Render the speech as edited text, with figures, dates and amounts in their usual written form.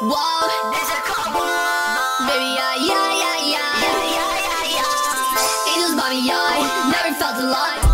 Whoa, there's a couple. Baby, yeah, yeah, yeah, yeah, yeah, yeah, yeah. Angels by me, yeah, never felt alive.